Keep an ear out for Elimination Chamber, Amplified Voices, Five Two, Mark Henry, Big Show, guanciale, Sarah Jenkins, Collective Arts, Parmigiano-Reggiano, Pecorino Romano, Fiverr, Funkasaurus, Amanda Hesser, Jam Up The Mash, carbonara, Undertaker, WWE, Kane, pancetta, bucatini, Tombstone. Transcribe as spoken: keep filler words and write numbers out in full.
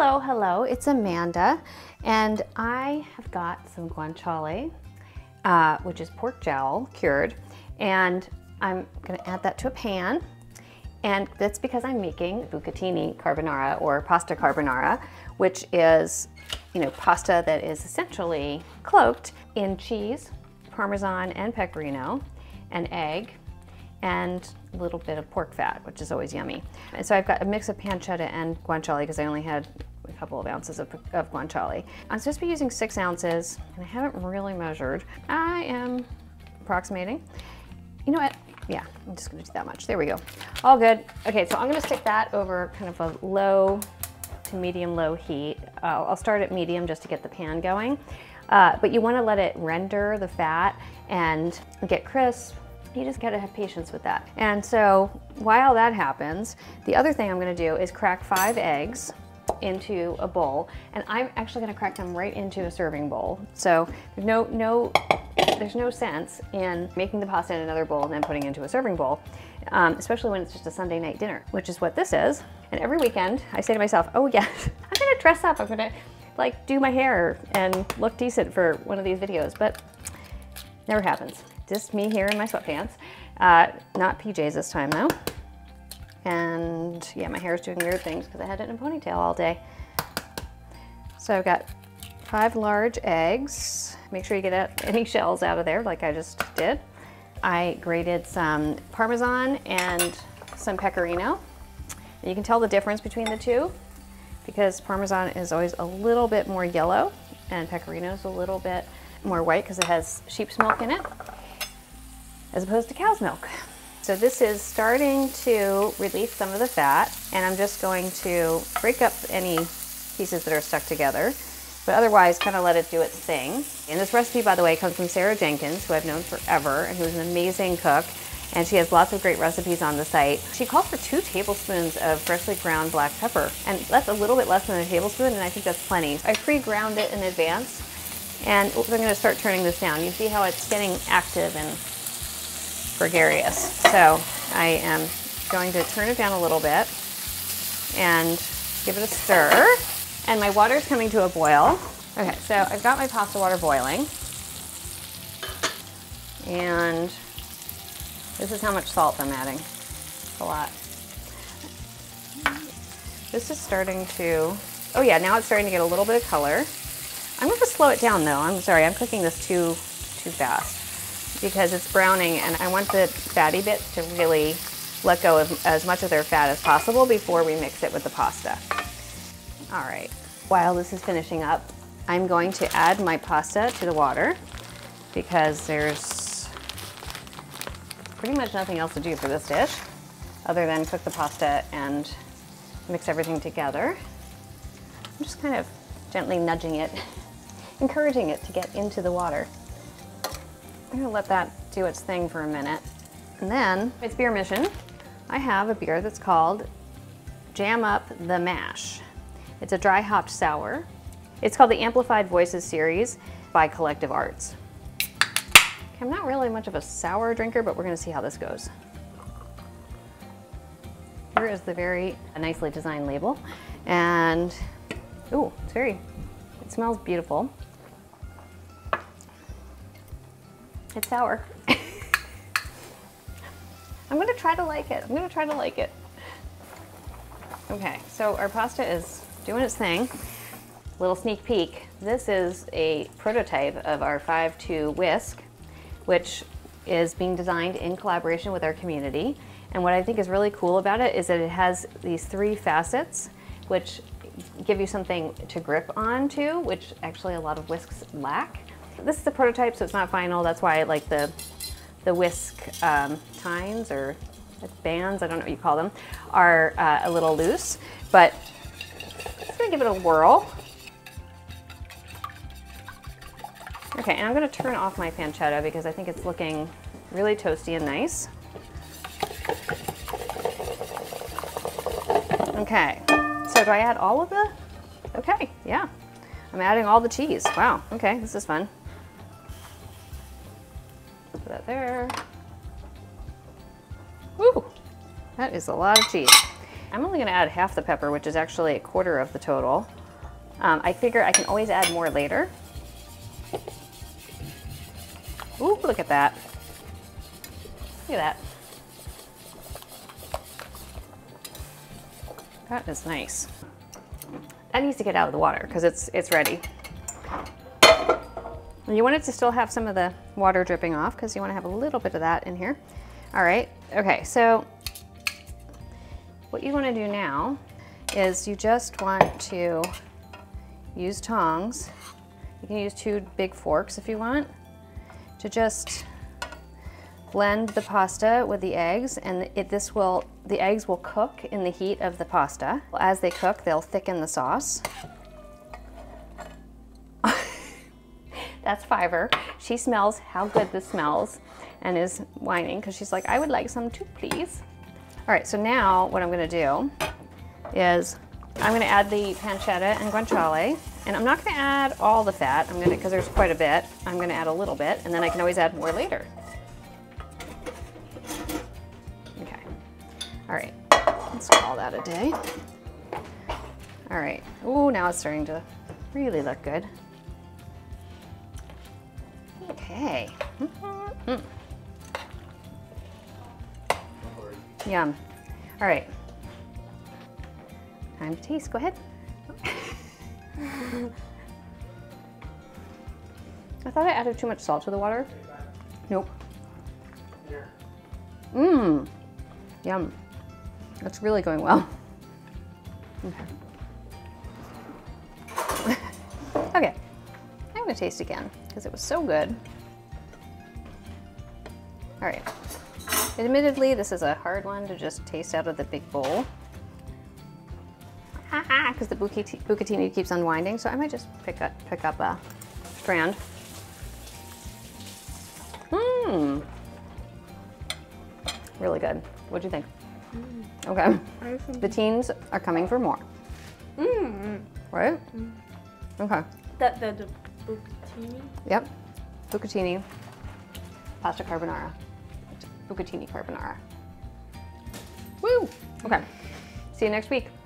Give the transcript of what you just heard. Hello, hello, it's Amanda, and I have got some guanciale, uh, which is pork jowl cured, and I'm gonna add that to a pan, and that's because I'm making bucatini carbonara, or pasta carbonara, which is, you know, pasta that is essentially cloaked in cheese, Parmesan and pecorino, and egg, and a little bit of pork fat, which is always yummy. And so I've got a mix of pancetta and guanciale because I only had a couple of ounces of, of guanciale. I'm supposed to be using six ounces, and I haven't really measured. I am approximating. You know what? Yeah, I'm just gonna do that much. There we go. All good. Okay, so I'm gonna stick that over kind of a low to medium low heat. Uh, I'll start at medium just to get the pan going. Uh, but you wanna let it render the fat and get crisp. You just gotta have patience with that. And so while that happens, the other thing I'm gonna do is crack five eggs into a bowl, and I'm actually gonna crack them right into a serving bowl. So there's no, no, there's no sense in making the pasta in another bowl and then putting it into a serving bowl, um, especially when it's just a Sunday night dinner, which is what this is. And every weekend I say to myself, oh yeah, I'm gonna dress up, I'm gonna like do my hair and look decent for one of these videos, but never happens. Just me here in my sweatpants, uh, not P Js this time though. And yeah, my hair is doing weird things because I had it in a ponytail all day. So I've got five large eggs. Make sure you get any shells out of there like I just did. I grated some Parmesan and some pecorino. And you can tell the difference between the two because Parmesan is always a little bit more yellow and pecorino is a little bit more white because it has sheep's milk in it, as opposed to cow's milk. So this is starting to release some of the fat, and I'm just going to break up any pieces that are stuck together, but otherwise kind of let it do its thing. And this recipe, by the way, comes from Sarah Jenkins, who I've known forever and who's an amazing cook, and she has lots of great recipes on the site. She called for two tablespoons of freshly ground black pepper, and that's a little bit less than a tablespoon, and I think that's plenty. I pre-ground it in advance, and we're gonna start turning this down. You see how it's getting active and gregarious. So I am going to turn it down a little bit and give it a stir. And my water is coming to a boil. Okay, so I've got my pasta water boiling. And this is how much salt I'm adding. A lot. This is starting to, oh yeah, now it's starting to get a little bit of color. I'm gonna slow it down though. I'm sorry, I'm cooking this too, too fast, because it's browning and I want the fatty bits to really let go of as much of their fat as possible before we mix it with the pasta. All right, while this is finishing up, I'm going to add my pasta to the water because there's pretty much nothing else to do for this dish other than cook the pasta and mix everything together. I'm just kind of gently nudging it, encouraging it to get into the water. I'm gonna let that do its thing for a minute. And then, it's beer mission. I have a beer that's called Jam Up The Mash. It's a dry hopped sour. It's called the Amplified Voices series by Collective Arts. Okay, I'm not really much of a sour drinker, but we're gonna see how this goes. Here is the very nicely designed label. And, ooh, it's very, it smells beautiful. It's sour. I'm gonna try to like it. I'm gonna try to like it. Okay, so our pasta is doing its thing. Little sneak peek. This is a prototype of our Five Two whisk, which is being designed in collaboration with our community. And what I think is really cool about it is that it has these three facets, which give you something to grip onto, which actually a lot of whisks lack. This is a prototype, so it's not final. That's why I like the the whisk um, tines or bands, I don't know what you call them, are uh, a little loose, but I'm just gonna give it a whirl. Okay, and I'm gonna turn off my pancetta because I think it's looking really toasty and nice. Okay, so do I add all of the? Okay, yeah. I'm adding all the cheese. Wow, okay, this is fun. Put that there. Woo! That is a lot of cheese. I'm only gonna add half the pepper, which is actually a quarter of the total. Um, I figure I can always add more later. Ooh, look at that. Look at that. That is nice. That needs to get out of the water because it's, it's ready. And you want it to still have some of the water dripping off because you want to have a little bit of that in here. All right, okay, so what you want to do now is you just want to use tongs. You can use two big forks if you want to just blend the pasta with the eggs, and it, this will, the eggs will cook in the heat of the pasta. As they cook, they'll thicken the sauce. That's Fiverr. She smells how good this smells and is whining because she's like, I would like some too, please. All right, so now what I'm gonna do is I'm gonna add the pancetta and guanciale, and I'm not gonna add all the fat, I'm gonna, because there's quite a bit, I'm gonna add a little bit, and then I can always add more later. All right, let's call that a day. All right, ooh, now it's starting to really look good. Okay. Mm-hmm. Yum. All right, time to taste, go ahead. I thought I added too much salt to the water. Nope. Mmm, yum. That's really going well. Okay. Okay, I'm gonna taste again because it was so good. All right, admittedly, this is a hard one to just taste out of the big bowl. Haha, because the bucatini keeps unwinding, so I might just pick up, pick up a strand. Mmm, really good. What do you think? Okay, the teens are coming for more. Mm. Right? Mm. Okay. The, the, the bucatini? Yep, bucatini, pasta carbonara, bucatini carbonara. Woo! Okay, see you next week.